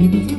Thank you.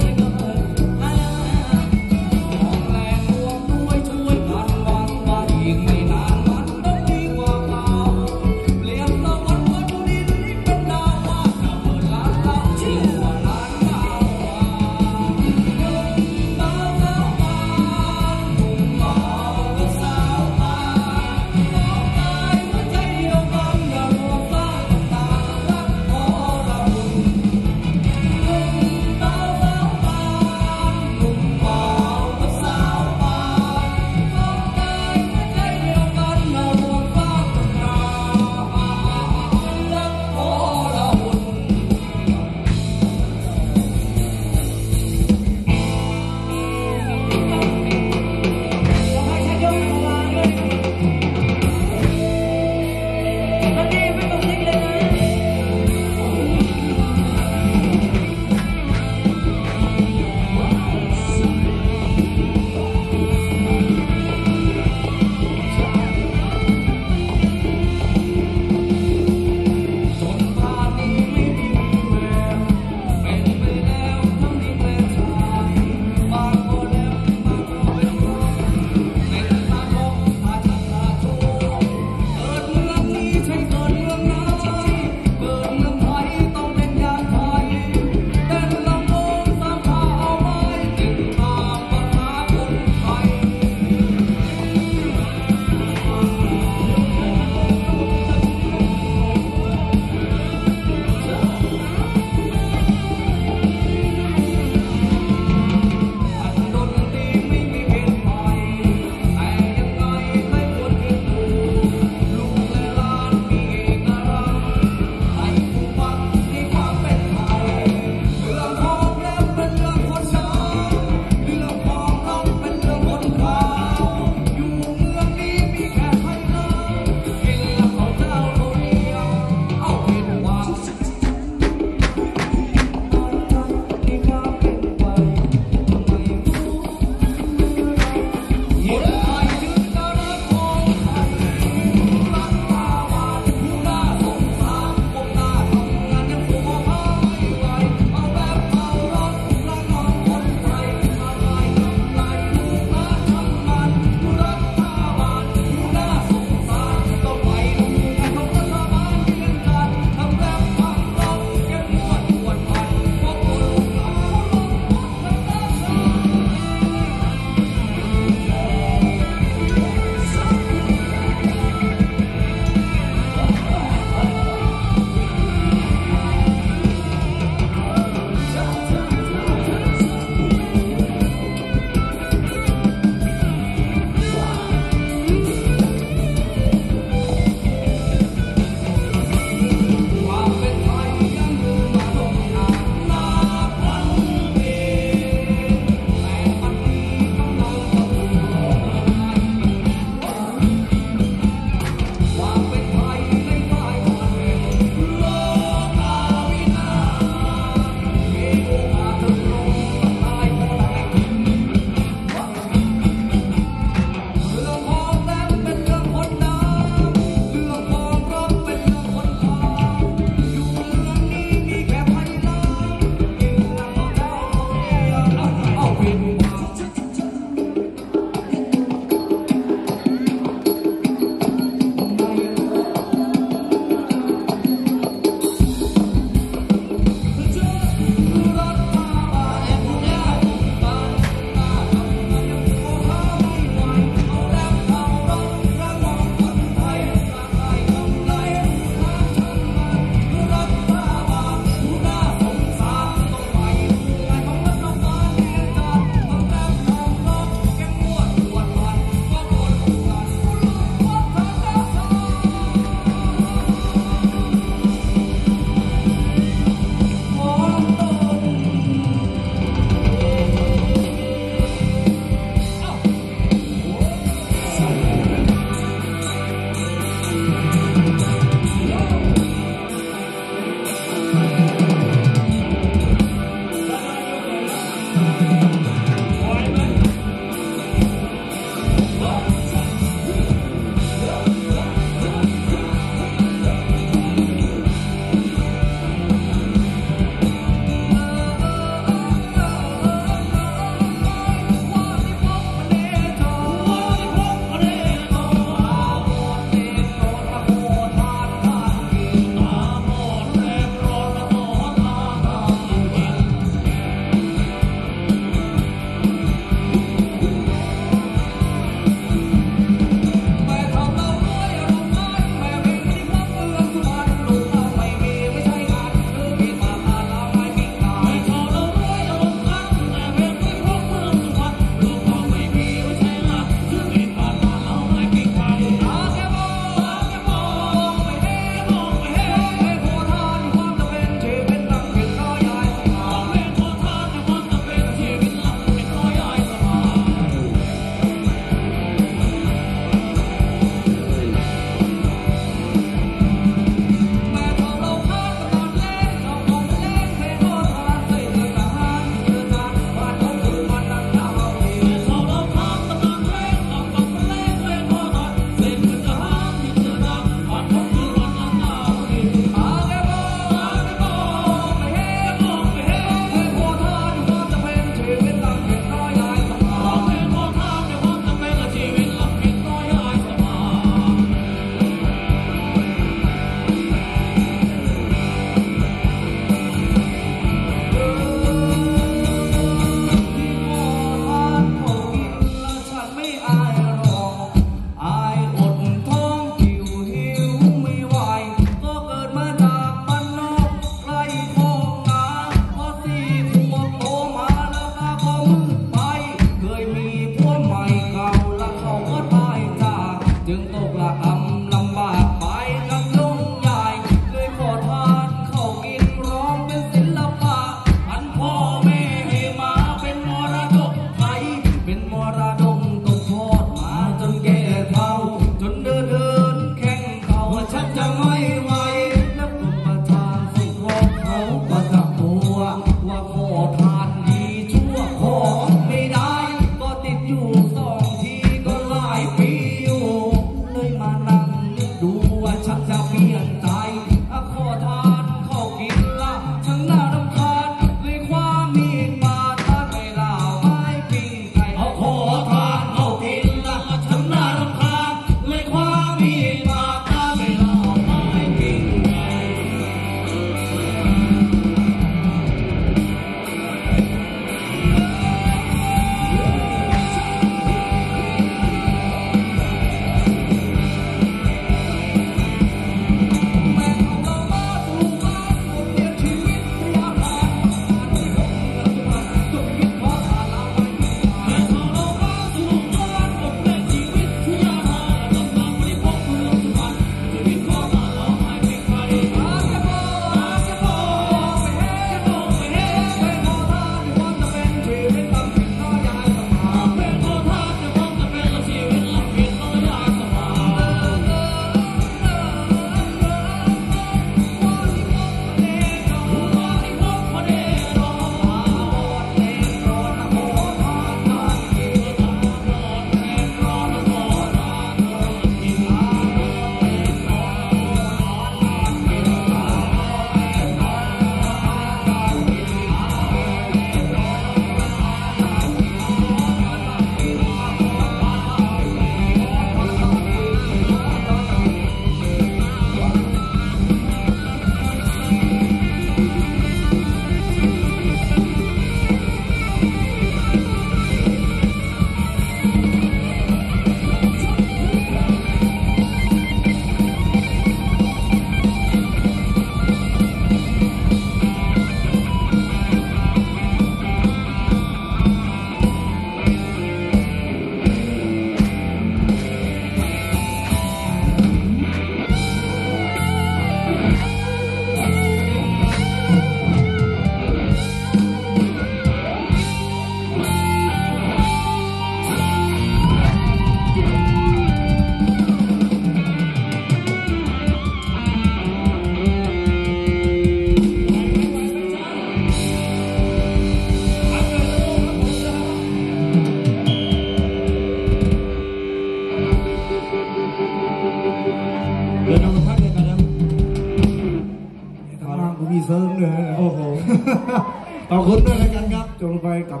ขอบคุณด้วยกันครับจบไปกับ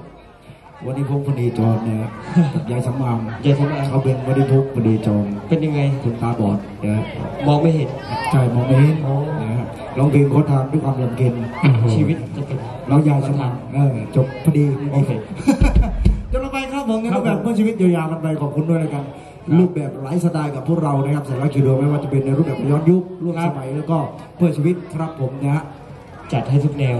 วันนี้พงศ์พนีจรนะครับยายสำรามยายสำรามเขาเป็นวันนี้พงศ์พนีจรเป็นยังไงคนตาบอดนะมองไม่เห็นใช่มองไม่เห็นนะครับร้องเพลงโคตรทางด้วยความลำเค็นชีวิตจะเป็นเรายายสำรามจบพอดีโอเคจบไปครับผมรูปแบบเพื่อชีวิตยาวๆกันไปขอบคุณด้วยนะครับรูปแบบไลฟ์สไตล์กับพวกเรานะครับแต่ละคิวไม่ว่าจะเป็นในรูปแบบย้อนยุคร่วมสมัยแล้วก็เพื่อชีวิตครับผมนะจัดให้ทุกแนว